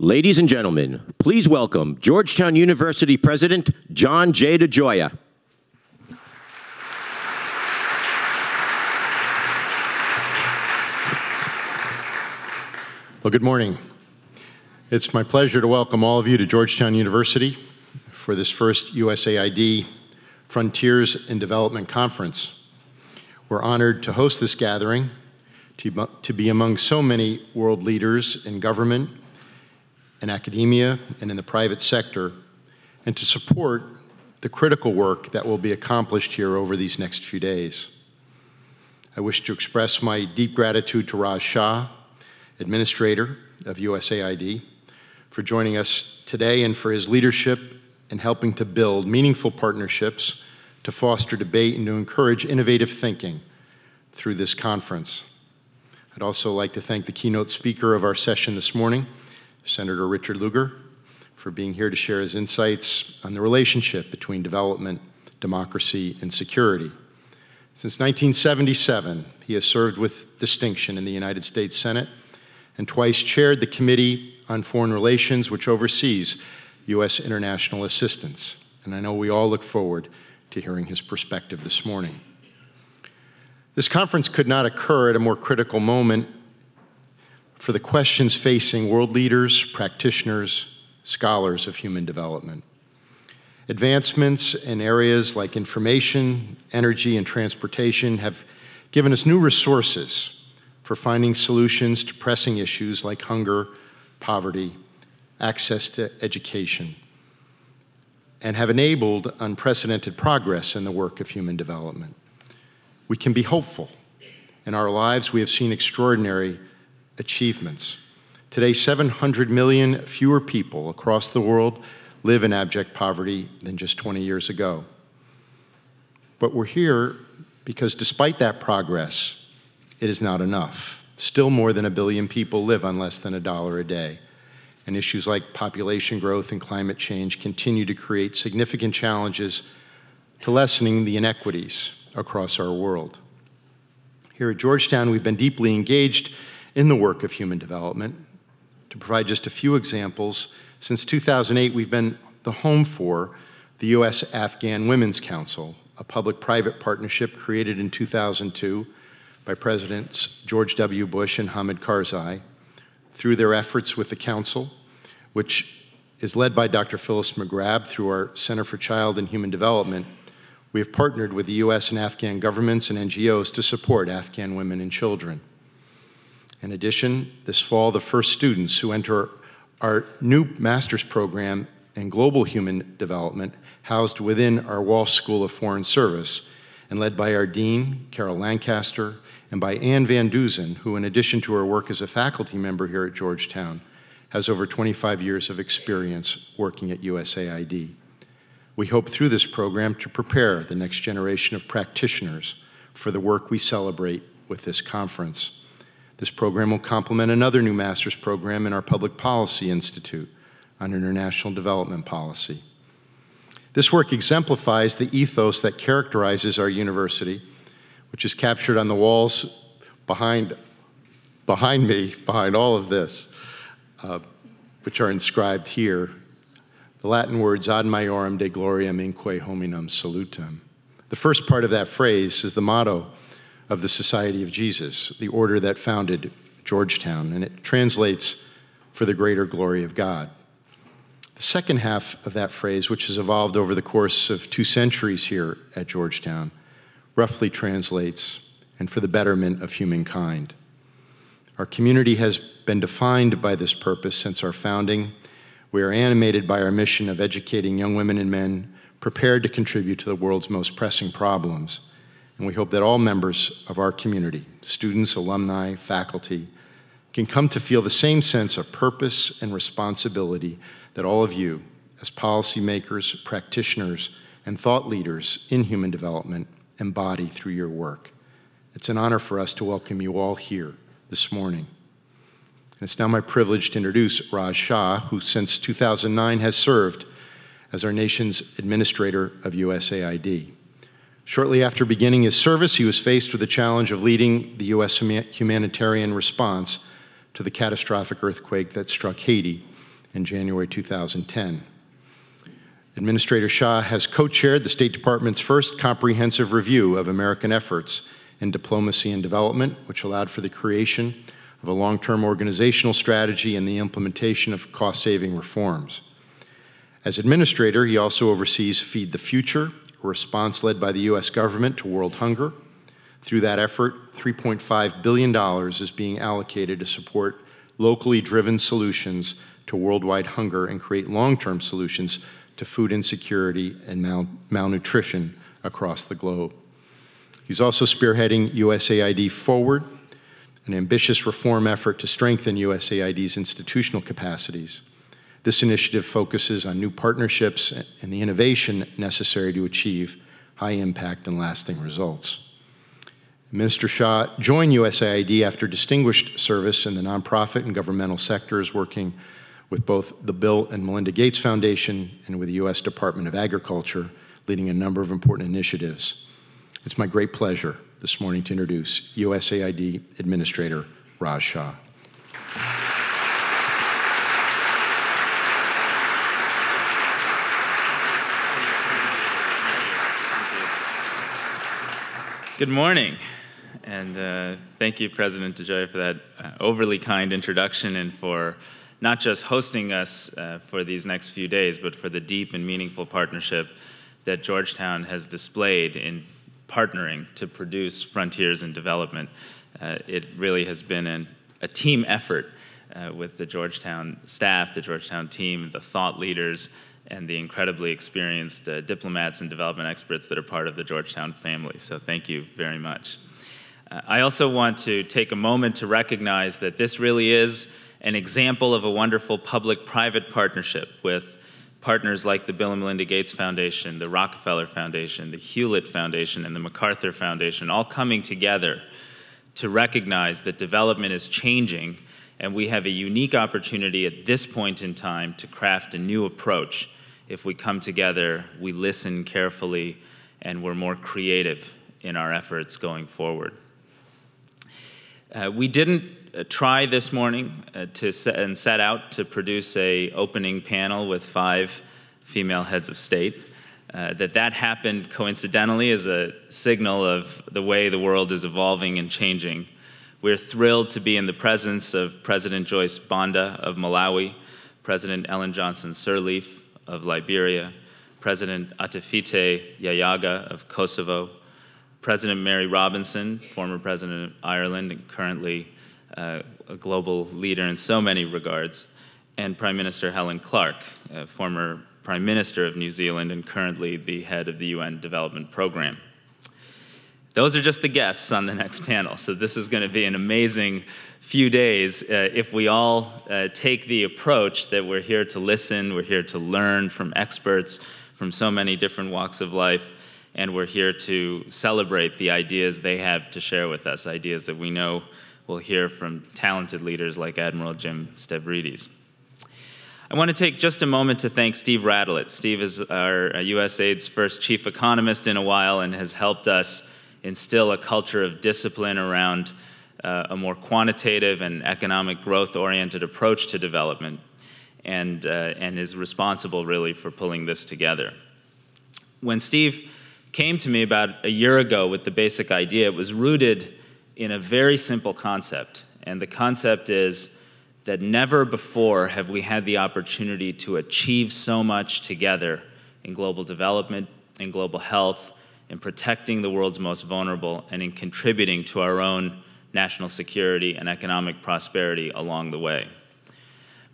Ladies and gentlemen, please welcome Georgetown University President John J. DeGioia. Well, good morning. It's my pleasure to welcome all of you to Georgetown University for this first USAID Frontiers in Development Conference. We're honored to host this gathering, to be among so many world leaders in government, in academia, and in the private sector, and to support the critical work that will be accomplished here over these next few days. I wish to express my deep gratitude to Raj Shah, Administrator of USAID, for joining us today and for his leadership in helping to build meaningful partnerships to foster debate and to encourage innovative thinking through this conference. I'd also like to thank the keynote speaker of our session this morning, Senator Richard Lugar, for being here to share his insights on the relationship between development, democracy, and security. Since 1977, he has served with distinction in the United States Senate and twice chaired the Committee on Foreign Relations, which oversees U.S. international assistance. And I know we all look forward to hearing his perspective this morning. This conference could not occur at a more critical moment for the questions facing world leaders, practitioners, scholars of human development. Advancements in areas like information, energy, and transportation have given us new resources for finding solutions to pressing issues like hunger, poverty, access to education, and have enabled unprecedented progress in the work of human development. We can be hopeful. In our lives, we have seen extraordinary achievements. Today, 700 million fewer people across the world live in abject poverty than just 20 years ago. But we're here because despite that progress, it is not enough. Still more than a billion people live on less than $1 a day. And issues like population growth and climate change continue to create significant challenges to lessening the inequities across our world. Here at Georgetown, we've been deeply engaged in the work of human development. To provide just a few examples, since 2008, we've been the home for the U.S. Afghan Women's Council, a public-private partnership created in 2002 by Presidents George W. Bush and Hamid Karzai. Through their efforts with the Council, which is led by Dr. Phyllis McGrath through our Center for Child and Human Development, we have partnered with the U.S. and Afghan governments and NGOs to support Afghan women and children. In addition, this fall, the first students who enter our new master's program in global human development, housed within our Walsh School of Foreign Service, and led by our dean, Carol Lancaster, and by Ann Van Dusen, who, in addition to her work as a faculty member here at Georgetown, has over 25 years of experience working at USAID. We hope through this program to prepare the next generation of practitioners for the work we celebrate with this conference. This program will complement another new master's program in our Public Policy Institute on international development policy. This work exemplifies the ethos that characterizes our university, which is captured on the walls behind me, behind all of this, which are inscribed here. The Latin words, Ad Majorem Dei Gloriam inque hominum salutem. The first part of that phrase is the motto of the Society of Jesus, the order that founded Georgetown, and it translates for the greater glory of God. The second half of that phrase, which has evolved over the course of 2 centuries here at Georgetown, roughly translates, and for the betterment of humankind. Our community has been defined by this purpose since our founding. We are animated by our mission of educating young women and men prepared to contribute to the world's most pressing problems. And we hope that all members of our community, students, alumni, faculty, can come to feel the same sense of purpose and responsibility that all of you, as policymakers, practitioners, and thought leaders in human development, embody through your work. It's an honor for us to welcome you all here this morning. And it's now my privilege to introduce Raj Shah, who since 2009 has served as our nation's administrator of USAID. Shortly after beginning his service, he was faced with the challenge of leading the U.S. humanitarian response to the catastrophic earthquake that struck Haiti in January 2010. Administrator Shah has co-chaired the State Department's first comprehensive review of American efforts in diplomacy and development, which allowed for the creation of a long-term organizational strategy and the implementation of cost-saving reforms. As administrator, he also oversees Feed the Future, a response led by the U.S. government to world hunger. Through that effort, $3.5 billion is being allocated to support locally driven solutions to worldwide hunger and create long-term solutions to food insecurity and malnutrition across the globe. He's also spearheading USAID Forward, an ambitious reform effort to strengthen USAID's institutional capacities. This initiative focuses on new partnerships and the innovation necessary to achieve high impact and lasting results. Minister Shah joined USAID after distinguished service in the nonprofit and governmental sectors, working with both the Bill and Melinda Gates Foundation and with the U.S. Department of Agriculture, leading a number of important initiatives. It's my great pleasure this morning to introduce USAID Administrator Raj Shah. Good morning, and thank you, President DeGioia, for that overly kind introduction and for not just hosting us for these next few days, but for the deep and meaningful partnership that Georgetown has displayed in partnering to produce Frontiers in Development. It really has been a team effort with the Georgetown staff, the Georgetown team, the thought leaders, and the incredibly experienced diplomats and development experts that are part of the Georgetown family. So thank you very much. I also want to take a moment to recognize that this really is an example of a wonderful public-private partnership with partners like the Bill and Melinda Gates Foundation, the Rockefeller Foundation, the Hewlett Foundation, and the MacArthur Foundation, all coming together to recognize that development is changing, and we have a unique opportunity at this point in time to craft a new approach. If we come together, we listen carefully, and we're more creative in our efforts going forward. We didn't try this morning set out to produce an opening panel with 5 female heads of state. That happened coincidentally is a signal of the way the world is evolving and changing. We're thrilled to be in the presence of President Joyce Banda of Malawi, President Ellen Johnson Sirleaf of Liberia, President Atifete Jahjaga of Kosovo, President Mary Robinson, former president of Ireland and currently a global leader in so many regards, and Prime Minister Helen Clark, former Prime Minister of New Zealand and currently the head of the UN Development Program. Those are just the guests on the next panel, so this is going to be an amazing few days if we all take the approach that we're here to listen, we're here to learn from experts from so many different walks of life, and we're here to celebrate the ideas they have to share with us, ideas that we know we'll hear from talented leaders like Admiral Jim Stavridis. I want to take just a moment to thank Steve Radlett. Steve is our USAID's first chief economist in a while and has helped us instill a culture of discipline around a more quantitative and economic growth-oriented approach to development, and is responsible really for pulling this together. When Steve came to me about a year ago with the basic idea, it was rooted in a very simple concept. And the concept is that never before have we had the opportunity to achieve so much together in global development, in global health, in protecting the world's most vulnerable, and in contributing to our own national security and economic prosperity along the way.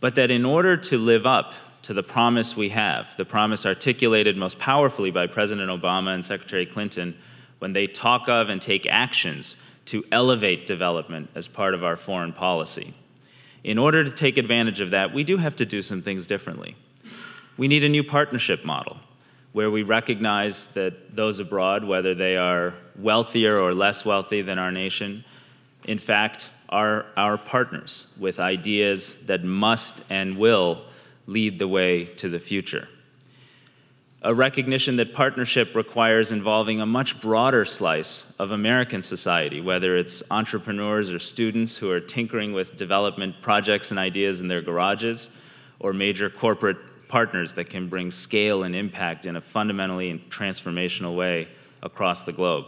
But that in order to live up to the promise we have, the promise articulated most powerfully by President Obama and Secretary Clinton when they talk of and take actions to elevate development as part of our foreign policy. In order to take advantage of that, we do have to do some things differently. We need a new partnership model where we recognize that those abroad, whether they are wealthier or less wealthy than our nation, in fact, are our partners with ideas that must and will lead the way to the future. A recognition that partnership requires involving a much broader slice of American society, whether it's entrepreneurs or students who are tinkering with development projects and ideas in their garages, or major corporate partners that can bring scale and impact in a fundamentally and transformational way across the globe.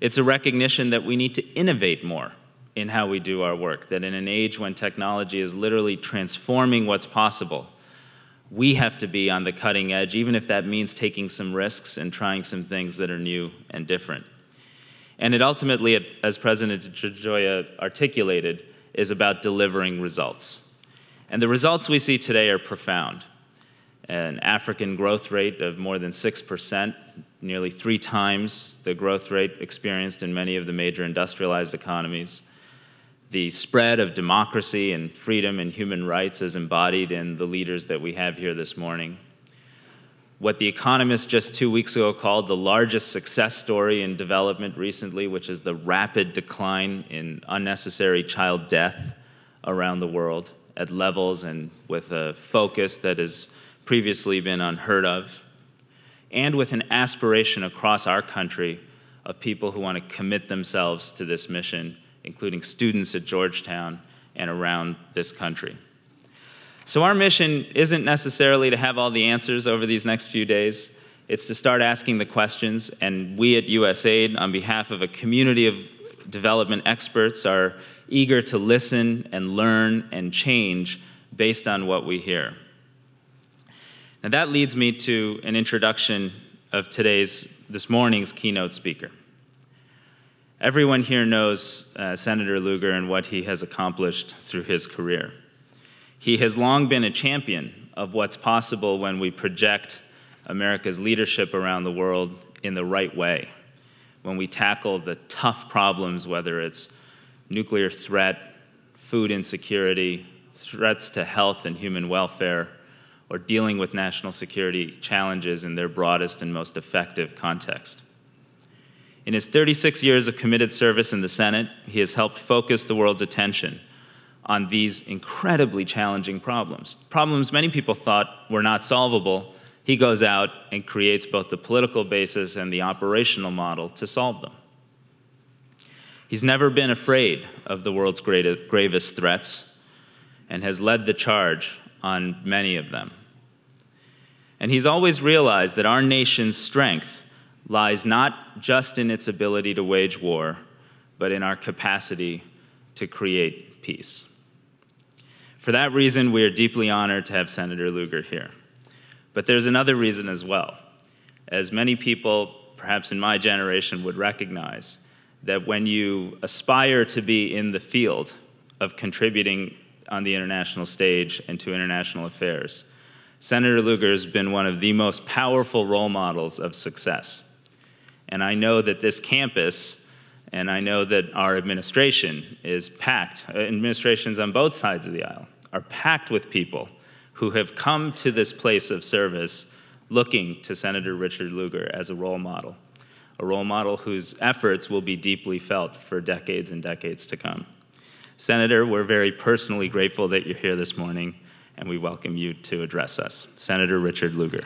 It's a recognition that we need to innovate more in how we do our work, that in an age when technology is literally transforming what's possible, we have to be on the cutting edge, even if that means taking some risks and trying some things that are new and different. And it ultimately, as President DeGioia articulated, is about delivering results. And the results we see today are profound. An African growth rate of more than 6%, nearly 3 times the growth rate experienced in many of the major industrialized economies. The spread of democracy and freedom and human rights as embodied in the leaders that we have here this morning. What The Economist just 2 weeks ago called the largest success story in development recently, which is the rapid decline in unnecessary child death around the world at levels and with a focus that has previously been unheard of, and with an aspiration across our country of people who want to commit themselves to this mission, including students at Georgetown and around this country. So our mission isn't necessarily to have all the answers over these next few days. It's to start asking the questions, and we at USAID, on behalf of a community of development experts, are eager to listen and learn and change based on what we hear. Now that leads me to an introduction of this morning's keynote speaker. Everyone here knows Senator Lugar and what he has accomplished through his career. He has long been a champion of what's possible when we project America's leadership around the world in the right way, when we tackle the tough problems, whether it's nuclear threat, food insecurity, threats to health and human welfare, or dealing with national security challenges in their broadest and most effective context. In his 36 years of committed service in the Senate, he has helped focus the world's attention on these incredibly challenging problems, problems many people thought were not solvable. He goes out and creates both the political basis and the operational model to solve them. He's never been afraid of the world's gravest threats and has led the charge on many of them. And he's always realized that our nation's strength lies not just in its ability to wage war, but in our capacity to create peace. For that reason, we are deeply honored to have Senator Lugar here. But there's another reason as well. As many people, perhaps in my generation, would recognize that when you aspire to be in the field of contributing on the international stage and to international affairs, Senator Lugar has been one of the most powerful role models of success. And I know that this campus, and I know that our administration is packed, administrations on both sides of the aisle are packed with people who have come to this place of service looking to Senator Richard Lugar as a role model whose efforts will be deeply felt for decades and decades to come. Senator, we're very personally grateful that you're here this morning, and we welcome you to address us. Senator Richard Lugar.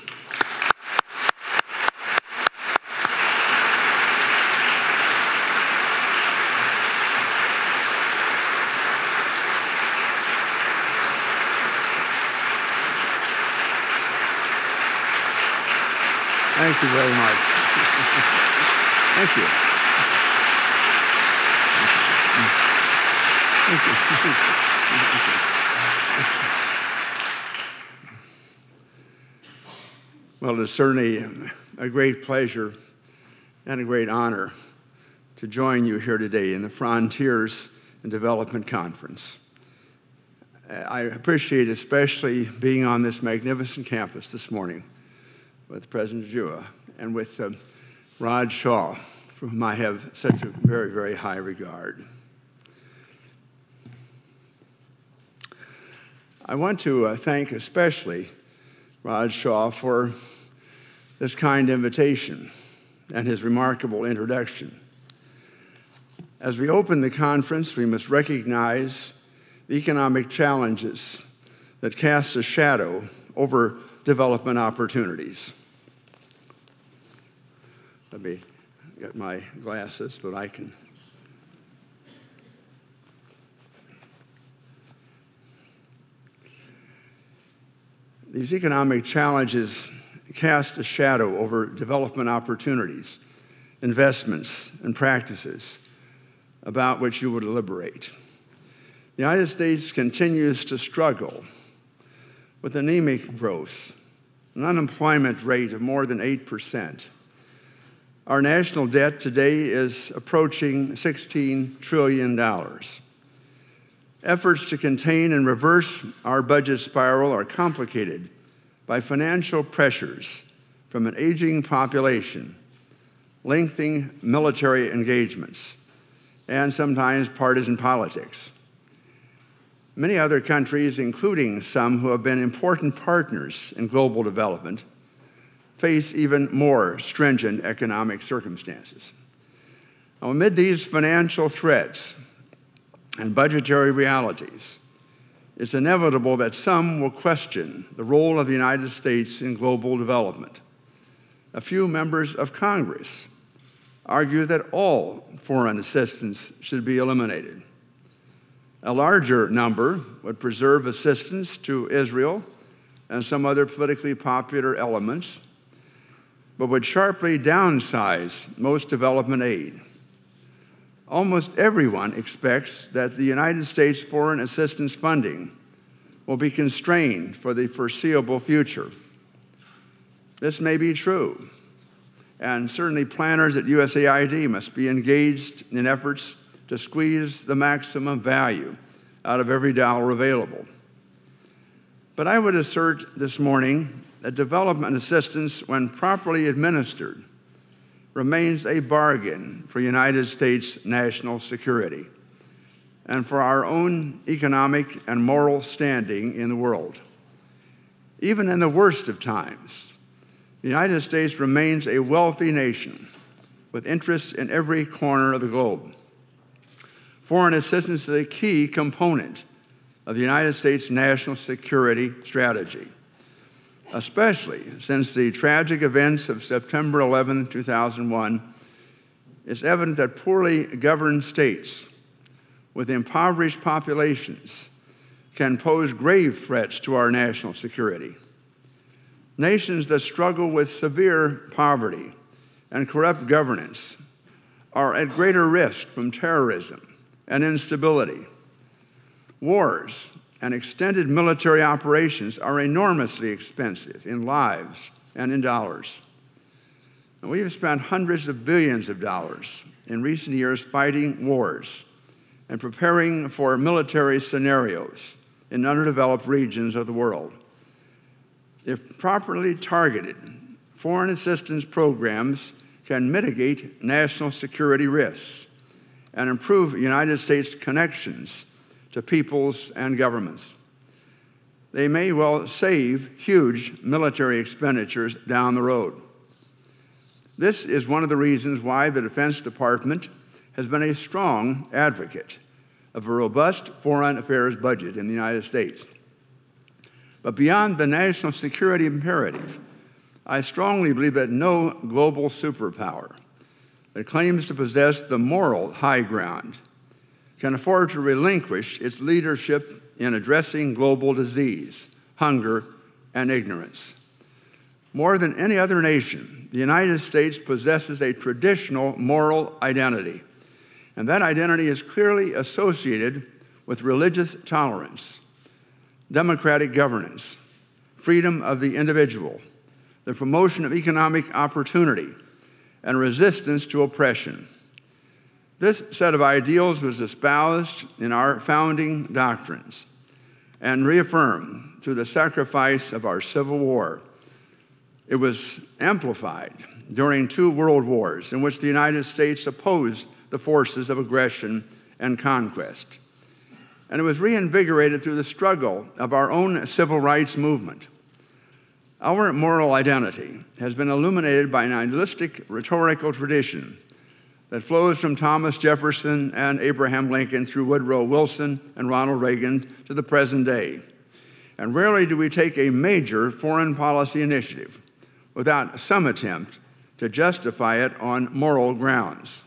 Thank you very much. Thank you. Well, it's certainly a great pleasure and a great honor to join you here today in the Frontiers in Development Conference. I appreciate especially being on this magnificent campus this morning with President DeGioia and with Raj Shah, for whom I have such a very, very high regard. I want to thank especially Raj Shah for this kind invitation and his remarkable introduction. As we open the conference, we must recognize the economic challenges that cast a shadow over development opportunities. Let me get my glasses so that I can. These economic challenges cast a shadow over development opportunities, investments, and practices about which you would deliberate. The United States continues to struggle with anemic growth, an unemployment rate of more than 8%. Our national debt today is approaching $16 trillion. Efforts to contain and reverse our budget spiral are complicated by financial pressures from an aging population, lengthening military engagements, and sometimes partisan politics. Many other countries, including some who have been important partners in global development, face even more stringent economic circumstances. Now, amid these financial threats and budgetary realities, it's inevitable that some will question the role of the United States in global development. A few members of Congress argue that all foreign assistance should be eliminated. A larger number would preserve assistance to Israel and some other politically popular elements, but would sharply downsize most development aid. Almost everyone expects that the United States foreign assistance funding will be constrained for the foreseeable future. This may be true, and certainly planners at USAID must be engaged in efforts to squeeze the maximum value out of every dollar available. But I would assert this morning that development assistance, when properly administered, remains a bargain for United States national security and for our own economic and moral standing in the world. Even in the worst of times, the United States remains a wealthy nation with interests in every corner of the globe. Foreign assistance is a key component of the United States national security strategy, especially since the tragic events of September 11, 2001, it's evident that poorly governed states with impoverished populations can pose grave threats to our national security. Nations that struggle with severe poverty and corrupt governance are at greater risk from terrorism and instability. Wars and extended military operations are enormously expensive in lives and in dollars. And we have spent hundreds of billions of dollars in recent years fighting wars and preparing for military scenarios in underdeveloped regions of the world. If properly targeted, foreign assistance programs can mitigate national security risks and improve United States connections to peoples and governments. They may well save huge military expenditures down the road. This is one of the reasons why the Defense Department has been a strong advocate of a robust foreign affairs budget in the United States. But beyond the national security imperative, I strongly believe that no global superpower that claims to possess the moral high ground can afford to relinquish its leadership in addressing global disease, hunger, and ignorance. More than any other nation, the United States possesses a traditional moral identity, and that identity is clearly associated with religious tolerance, democratic governance, freedom of the individual, the promotion of economic opportunity, and resistance to oppression. This set of ideals was espoused in our founding doctrines and reaffirmed through the sacrifice of our Civil War. It was amplified during two world wars in which the United States opposed the forces of aggression and conquest. And it was reinvigorated through the struggle of our own civil rights movement. Our moral identity has been illuminated by an idealistic rhetorical tradition that flows from Thomas Jefferson and Abraham Lincoln through Woodrow Wilson and Ronald Reagan to the present day. And rarely do we take a major foreign policy initiative without some attempt to justify it on moral grounds.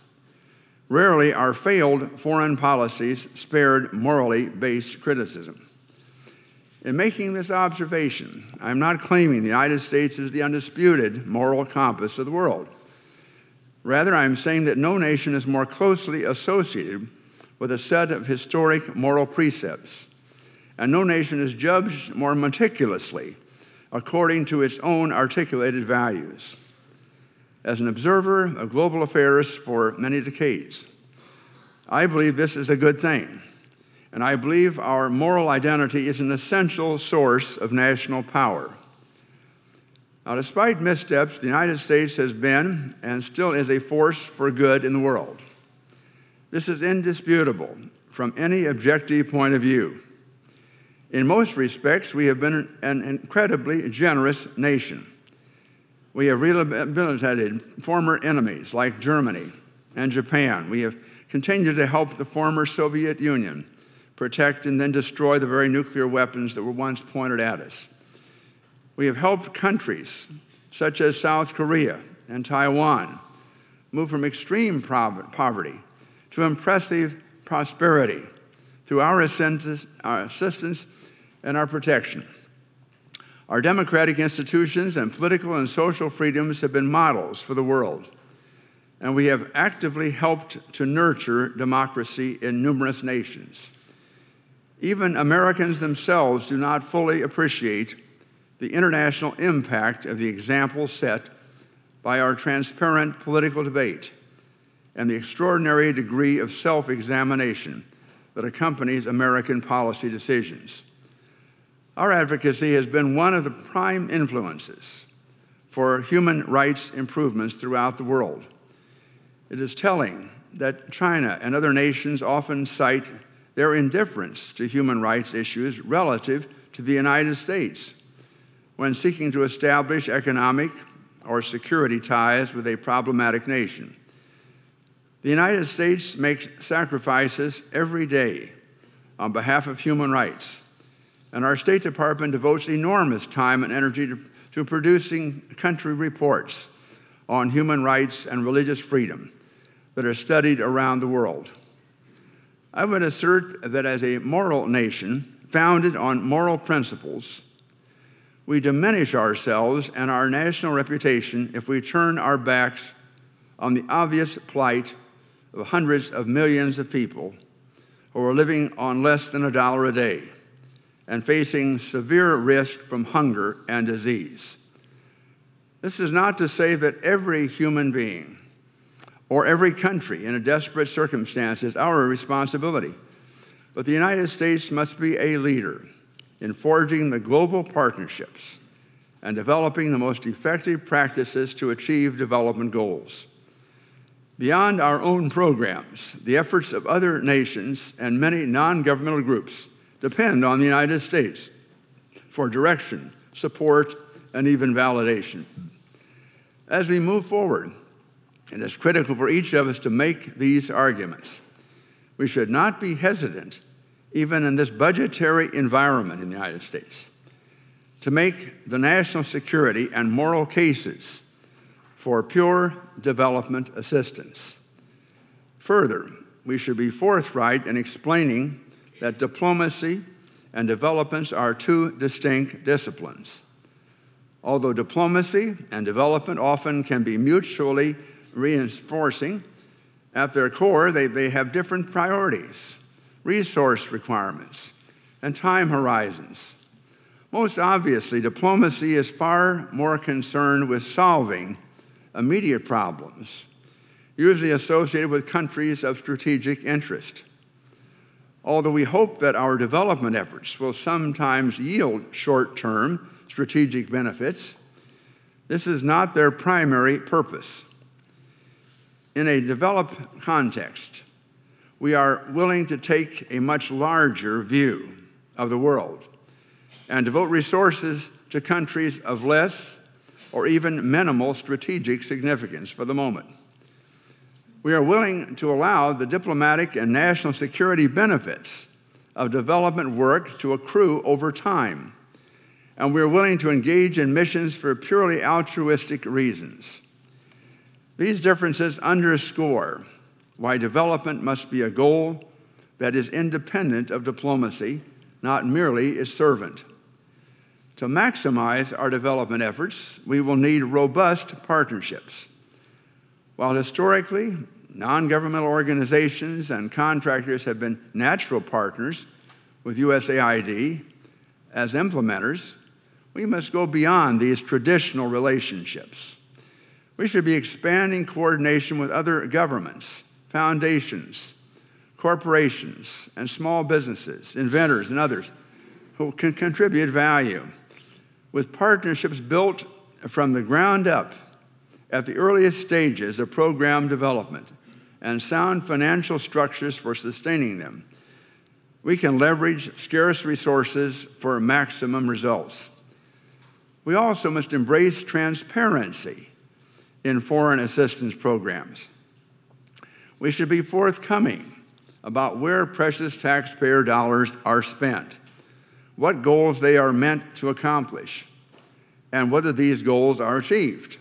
Rarely are failed foreign policies spared morally based criticism. In making this observation, I'm not claiming the United States is the undisputed moral compass of the world. Rather, I'm saying that no nation is more closely associated with a set of historic moral precepts, and no nation is judged more meticulously according to its own articulated values. As an observer of global affairs for many decades, I believe this is a good thing, and I believe our moral identity is an essential source of national power. Now, despite missteps, the United States has been and still is a force for good in the world. This is indisputable from any objective point of view. In most respects, we have been an incredibly generous nation. We have rehabilitated former enemies like Germany and Japan. We have continued to help the former Soviet Union protect and then destroy the very nuclear weapons that were once pointed at us. We have helped countries such as South Korea and Taiwan move from extreme poverty to impressive prosperity through our assistance and our protection. Our democratic institutions and political and social freedoms have been models for the world, and we have actively helped to nurture democracy in numerous nations. Even Americans themselves do not fully appreciate the international impact of the example set by our transparent political debate and the extraordinary degree of self-examination that accompanies American policy decisions. Our advocacy has been one of the prime influences for human rights improvements throughout the world. It is telling that China and other nations often cite their indifference to human rights issues relative to the United States when seeking to establish economic or security ties with a problematic nation. The United States makes sacrifices every day on behalf of human rights, and our State Department devotes enormous time and energy to producing country reports on human rights and religious freedom that are studied around the world. I would assert that as a moral nation founded on moral principles, we diminish ourselves and our national reputation if we turn our backs on the obvious plight of hundreds of millions of people who are living on less than $1 a day and facing severe risk from hunger and disease. This is not to say that every human being or every country in a desperate circumstance is our responsibility, but the United States must be a leader in forging the global partnerships and developing the most effective practices to achieve development goals. Beyond our own programs, the efforts of other nations and many non-governmental groups depend on the United States for direction, support, and even validation. As we move forward, it is critical for each of us to make these arguments. We should not be hesitant, even in this budgetary environment in the United States, to make the national security and moral cases for pure development assistance. Further, we should be forthright in explaining that diplomacy and development are two distinct disciplines. Although diplomacy and development often can be mutually reinforcing, at their core they have different priorities, resource requirements, and time horizons. Most obviously, diplomacy is far more concerned with solving immediate problems, usually associated with countries of strategic interest. Although we hope that our development efforts will sometimes yield short-term strategic benefits, this is not their primary purpose. In a developed context, we are willing to take a much larger view of the world and devote resources to countries of less or even minimal strategic significance for the moment. We are willing to allow the diplomatic and national security benefits of development work to accrue over time, and we are willing to engage in missions for purely altruistic reasons. These differences underscore why development must be a goal that is independent of diplomacy, not merely its servant. To maximize our development efforts, we will need robust partnerships. While historically, non-governmental organizations and contractors have been natural partners with USAID as implementers, we must go beyond these traditional relationships. We should be expanding coordination with other governments, foundations, corporations, and small businesses, inventors, and others who can contribute value, with partnerships built from the ground up at the earliest stages of program development and sound financial structures for sustaining them. We can leverage scarce resources for maximum results. We also must embrace transparency in foreign assistance programs. We should be forthcoming about where precious taxpayer dollars are spent, what goals they are meant to accomplish, and whether these goals are achieved.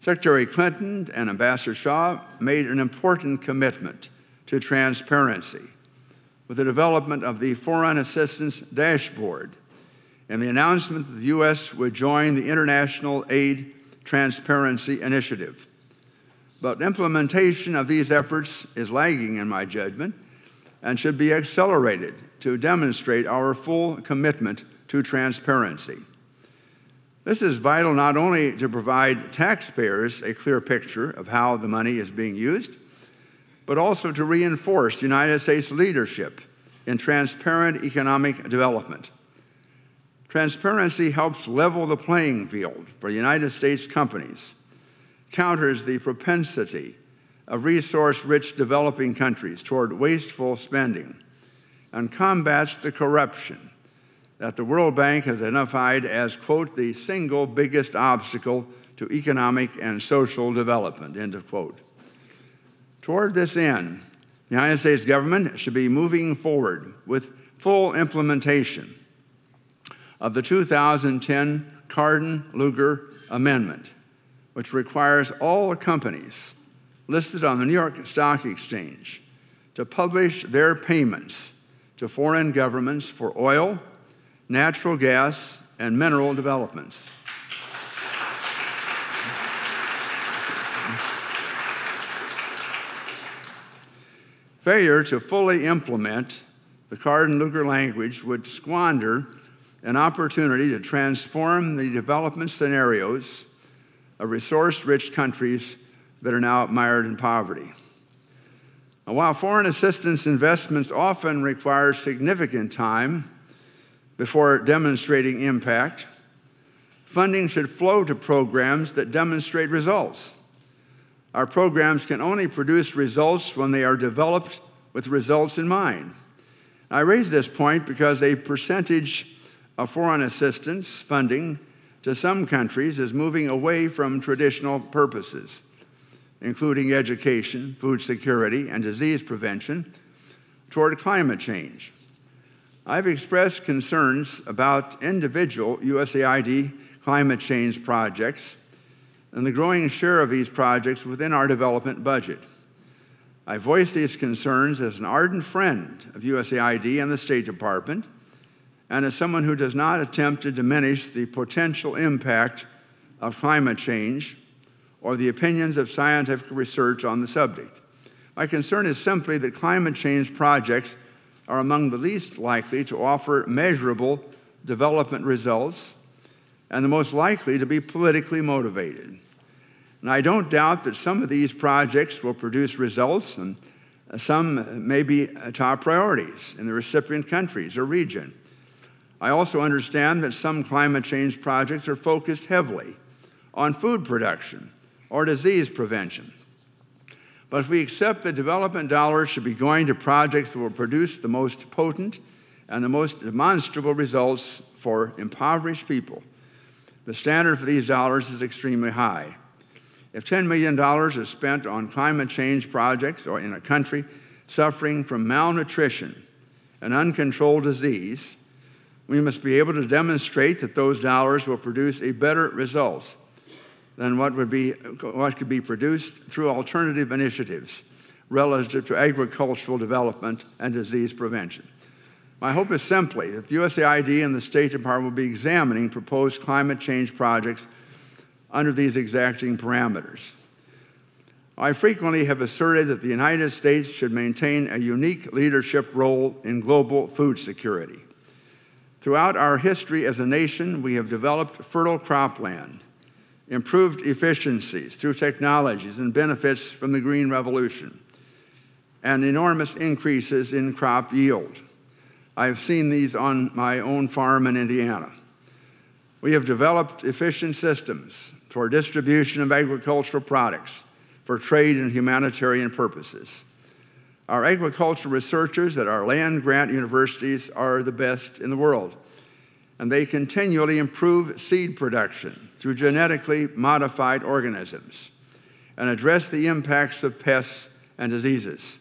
Secretary Clinton and Ambassador Shah made an important commitment to transparency with the development of the Foreign Assistance Dashboard and the announcement that the U.S. would join the International Aid Transparency Initiative. But implementation of these efforts is lagging, in my judgment, and should be accelerated to demonstrate our full commitment to transparency. This is vital not only to provide taxpayers a clear picture of how the money is being used, but also to reinforce United States leadership in transparent economic development. Transparency helps level the playing field for United States companies, counters the propensity of resource-rich developing countries toward wasteful spending, and combats the corruption that the World Bank has identified as, quote, the single biggest obstacle to economic and social development, end of quote. Toward this end, the United States government should be moving forward with full implementation of the 2010 Cardin-Lugar Amendment, which requires all companies listed on the New York Stock Exchange to publish their payments to foreign governments for oil, natural gas, and mineral developments. Failure to fully implement the Cardin-Lugar language would squander an opportunity to transform the development scenarios of resource-rich countries that are now mired in poverty. And while foreign assistance investments often require significant time before demonstrating impact, funding should flow to programs that demonstrate results. Our programs can only produce results when they are developed with results in mind. I raise this point because a percentage of foreign assistance funding to some countries is moving away from traditional purposes, including education, food security, and disease prevention, toward climate change. I've expressed concerns about individual USAID climate change projects and the growing share of these projects within our development budget. I voiced these concerns as an ardent friend of USAID and the State Department, and as someone who does not attempt to diminish the potential impact of climate change or the opinions of scientific research on the subject. My concern is simply that climate change projects are among the least likely to offer measurable development results and the most likely to be politically motivated. And I don't doubt that some of these projects will produce results and some may be top priorities in the recipient countries or region. I also understand that some climate change projects are focused heavily on food production or disease prevention. But if we accept that development dollars should be going to projects that will produce the most potent and the most demonstrable results for impoverished people, the standard for these dollars is extremely high. If $10 million is spent on climate change projects or in a country suffering from malnutrition and uncontrolled disease, we must be able to demonstrate that those dollars will produce a better result than what could be produced through alternative initiatives relative to agricultural development and disease prevention. My hope is simply that the USAID and the State Department will be examining proposed climate change projects under these exacting parameters. I frequently have asserted that the United States should maintain a unique leadership role in global food security. Throughout our history as a nation, we have developed fertile cropland, improved efficiencies through technologies and benefits from the Green Revolution, and enormous increases in crop yield. I have seen these on my own farm in Indiana. We have developed efficient systems for distribution of agricultural products for trade and humanitarian purposes. Our agricultural researchers at our land-grant universities are the best in the world, and they continually improve seed production through genetically modified organisms and address the impacts of pests and diseases.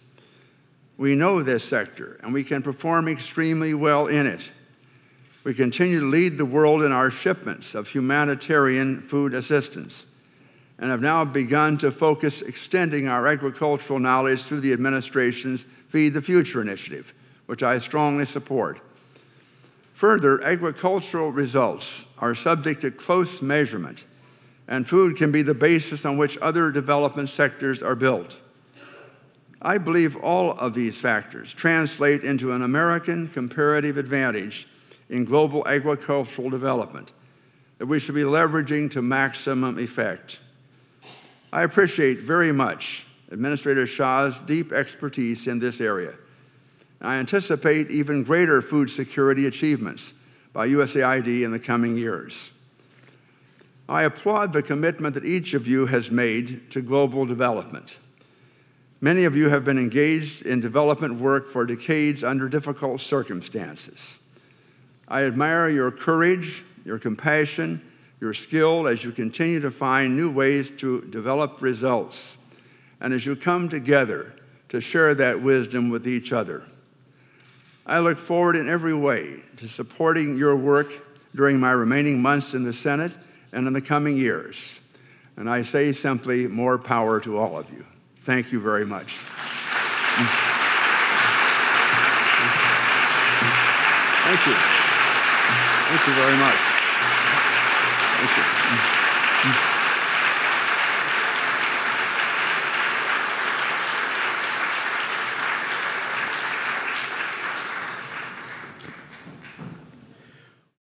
We know this sector, and we can perform extremely well in it. We continue to lead the world in our shipments of humanitarian food assistance, and have now begun to focus extending our agricultural knowledge through the administration's Feed the Future initiative, which I strongly support. Further, agricultural results are subject to close measurement, and food can be the basis on which other development sectors are built. I believe all of these factors translate into an American comparative advantage in global agricultural development that we should be leveraging to maximum effect. I appreciate very much Administrator Shah's deep expertise in this area. I anticipate even greater food security achievements by USAID in the coming years. I applaud the commitment that each of you has made to global development. Many of you have been engaged in development work for decades under difficult circumstances. I admire your courage, your compassion, your skill as you continue to find new ways to develop results, and as you come together to share that wisdom with each other. I look forward in every way to supporting your work during my remaining months in the Senate and in the coming years. And I say simply, more power to all of you. Thank you very much. Thank you. Thank you very much. Thank you.